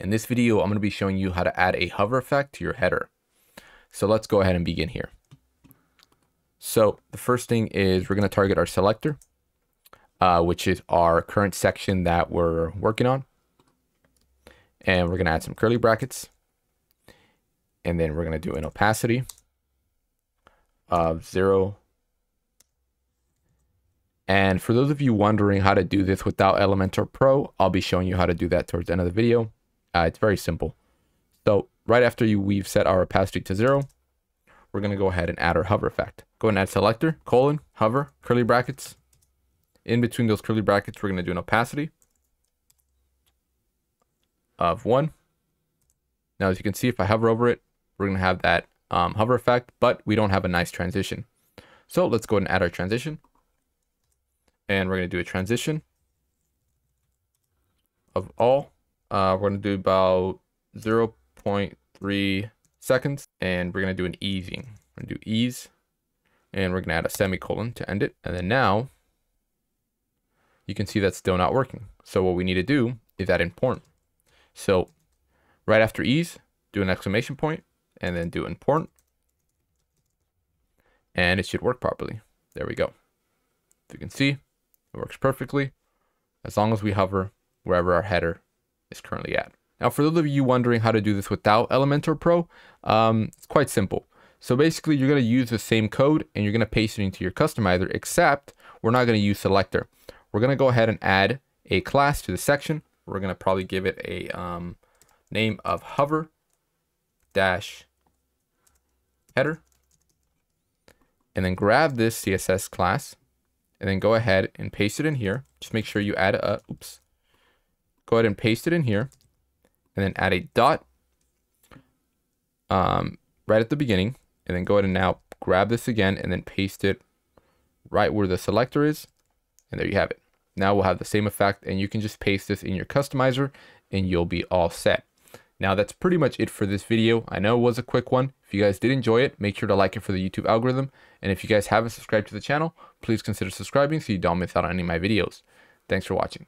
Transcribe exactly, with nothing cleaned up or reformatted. In this video, I'm going to be showing you how to add a hover effect to your header. So let's go ahead and begin here. So the first thing is we're going to target our selector, uh, which is our current section that we're working on. And we're going to add some curly brackets. And then we're going to do an opacity of zero. And for those of you wondering how to do this without Elementor Pro, I'll be showing you how to do that towards the end of the video. Uh, it's very simple. So right after you, we've set our opacity to zero, we're going to go ahead and add our hover effect. Go ahead and add selector, colon, hover, curly brackets. In between those curly brackets, we're going to do an opacity of one. Now, as you can see, if I hover over it, we're going to have that um, hover effect, but we don't have a nice transition. So let's go ahead and add our transition. And we're going to do a transition of all. Uh, we're going to do about zero point three seconds, and we're going to do an easing. We're going to do ease, and we're going to add a semicolon to end it. And then now you can see that's still not working. So what we need to do is add important. So right after ease, do an exclamation point, and then do important, and it should work properly. There we go. As you can see, it works perfectly as long as we hover wherever our header is currently at. Now, for those of you wondering how to do this without Elementor Pro, um, it's quite simple. So basically, you're going to use the same code and you're going to paste it into your customizer, except we're not going to use selector. We're going to go ahead and add a class to the section. We're going to probably give it a um, name of hover dash header, and then grab this C S S class and then go ahead and paste it in here. Just make sure you add a oops. Go ahead and paste it in here and then add a dot um, right at the beginning, and then go ahead and now grab this again and then paste it right where the selector is, and there you have it. Now we'll have the same effect, and you can just paste this in your customizer and you'll be all set. Now that's pretty much it for this video. I know it was a quick one. If you guys did enjoy it, make sure to like it for the YouTube algorithm, and if you guys haven't subscribed to the channel, please consider subscribing so you don't miss out on any of my videos. Thanks for watching.